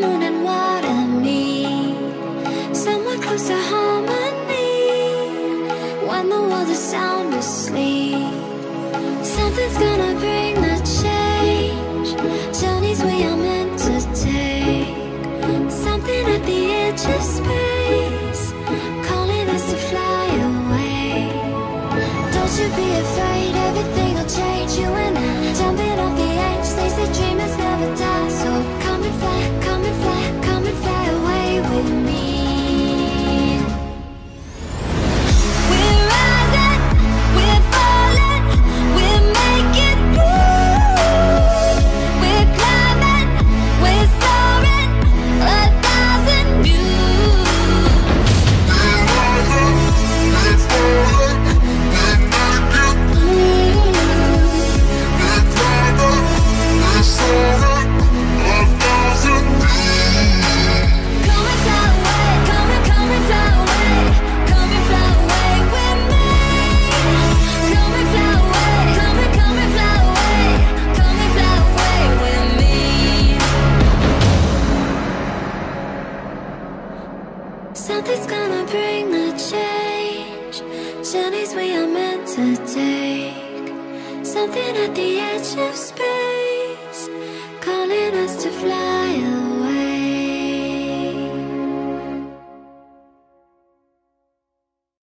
moon and what I need, somewhere close to harmony. When the world is sound asleep, something's gonna bring the change. Journeys we are meant to take, something at the edge of space, calling us to fly away. Don't you be afraid, everything will change. You and I, jumping off the edge, they say dreamers never die. So come and fly, come and fly, come and fly away with me. Something's gonna bring the change. Journeys we are meant to take, something at the edge of space.